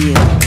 you.